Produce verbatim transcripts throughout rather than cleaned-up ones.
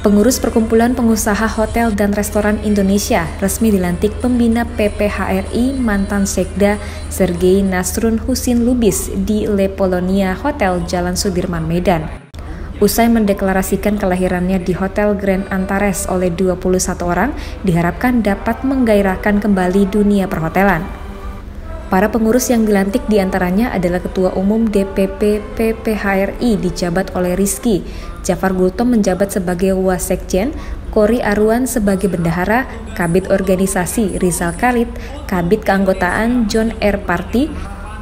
Pengurus Perkumpulan Pengusaha Hotel dan Restoran Indonesia resmi dilantik pembina P P H R I mantan Sekda Sergei Nasrun Husin Lubis di Le Polonia Hotel Jalan Sudirman, Medan. Usai mendeklarasikan kelahirannya di Hotel Grand Antares oleh dua puluh satu orang, diharapkan dapat menggairahkan kembali dunia perhotelan. Para pengurus yang dilantik diantaranya adalah Ketua Umum D P P P P H R I dijabat oleh Rizky, Jafar Gultom menjabat sebagai Wasekjen, Corry Aruan sebagai Bendahara, Kabid Organisasi Rizal Khalid, Kabid Keanggotaan John R. Party,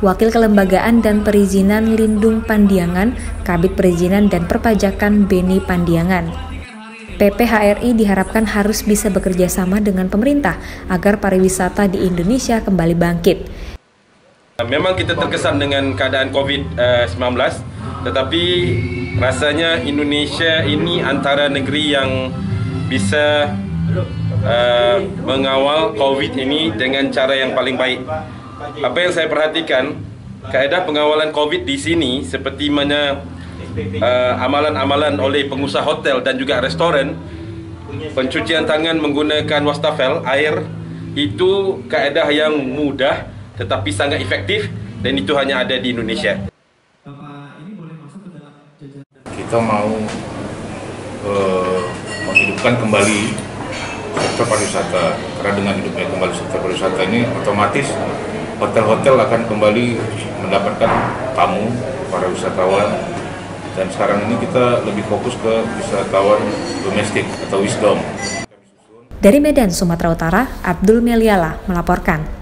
Wakil Kelembagaan dan Perizinan Lindung Pandiangan, Kabid Perizinan dan Perpajakan Beni Pandiangan. P P H R I diharapkan harus bisa bekerja sama dengan pemerintah agar pariwisata di Indonesia kembali bangkit. Memang kita terkesan dengan keadaan COVID sembilan belas, tetapi rasanya Indonesia ini antara negeri yang bisa uh, mengawal COVID ini dengan cara yang paling baik. Apa yang saya perhatikan, kaedah pengawalan COVID di sini seperti mana amalan-amalan uh, oleh pengusaha hotel dan juga restoran, pencucian tangan menggunakan wastafel air itu kaedah yang mudah tetapi sangat efektif, dan itu hanya ada di Indonesia. Kita mau uh, menghidupkan kembali sektor pariwisata, karena dengan hidupnya kembali sektor pariwisata ini otomatis hotel-hotel akan kembali mendapatkan tamu para wisatawan. Dan sekarang ini kita lebih fokus ke wisatawan domestik atau wisdom. Dari Medan, Sumatera Utara, Abdul Meliala melaporkan.